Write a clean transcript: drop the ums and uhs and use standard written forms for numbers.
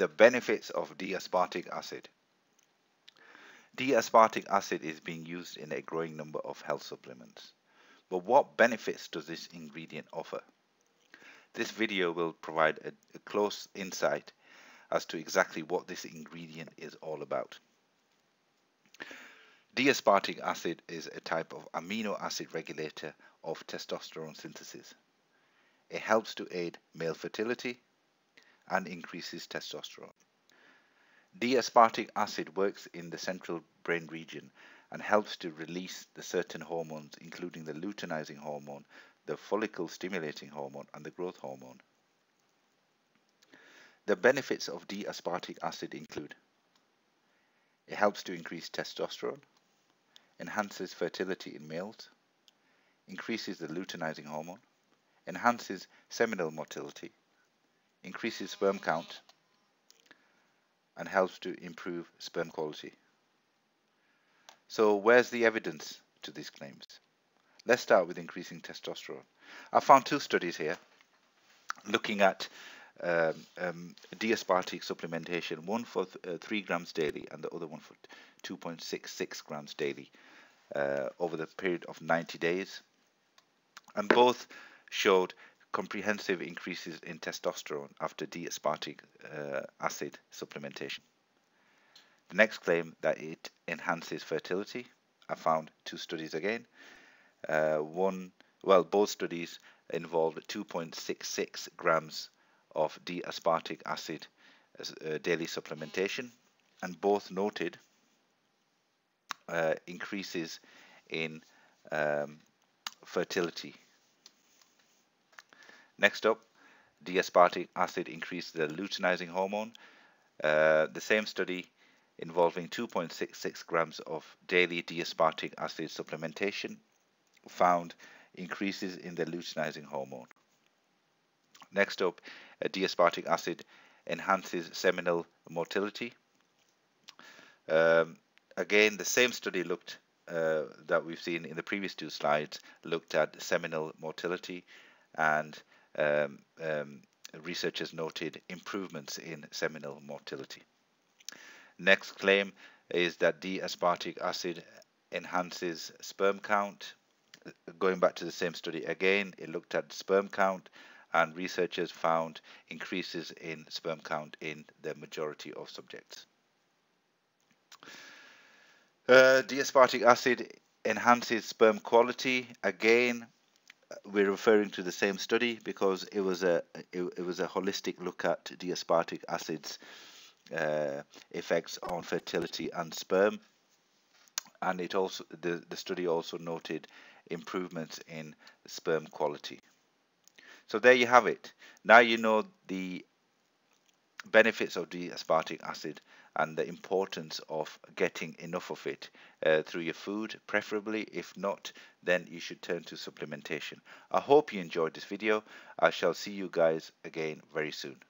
The benefits of D-aspartic acid. D-aspartic acid is being used in a growing number of health supplements. But what benefits does this ingredient offer? This video will provide a close insight as to exactly what this ingredient is all about. D-aspartic acid is a type of amino acid regulator of testosterone synthesis. It helps to aid male fertility and increases testosterone. D-aspartic acid works in the central brain region and helps to release the certain hormones, including the luteinizing hormone, the follicle stimulating hormone, and the growth hormone. The benefits of D-aspartic acid include: it helps to increase testosterone, enhances fertility in males, increases the luteinizing hormone, enhances seminal motility, increases sperm count, and helps to improve sperm quality. So where's the evidence to these claims? Let's start with increasing testosterone. I found two studies here looking at D-aspartic supplementation, one for 3 grams daily and the other one for 2.66 grams daily over the period of 90 days. And both showed comprehensive increases in testosterone after D-aspartic acid supplementation. The next claim, that it enhances fertility. I found two studies again. Both studies involved 2.66 grams of D-aspartic acid as daily supplementation, and both noted increases in fertility. Next up, D-aspartic acid increased the luteinizing hormone. The same study involving 2.66 grams of daily D-aspartic acid supplementation found increases in the luteinizing hormone. Next up, D-aspartic acid enhances seminal motility. Again, the same study looked that we've seen in the previous two slides looked at seminal motility, and researchers noted improvements in seminal motility. Next claim is that D-aspartic acid enhances sperm count. Going back to the same study again, it looked at sperm count, and researchers found increases in sperm count in the majority of subjects. D-aspartic acid enhances sperm quality. Again, we're referring to the same study because it was a holistic look at D-aspartic acid's effects on fertility and sperm, and it also the study also noted improvements in sperm quality. So there you have it. Now you know the benefits of D-aspartic acid and the importance of getting enough of it through your food, preferably. If not, then you should turn to supplementation. I hope you enjoyed this video. I shall see you guys again very soon.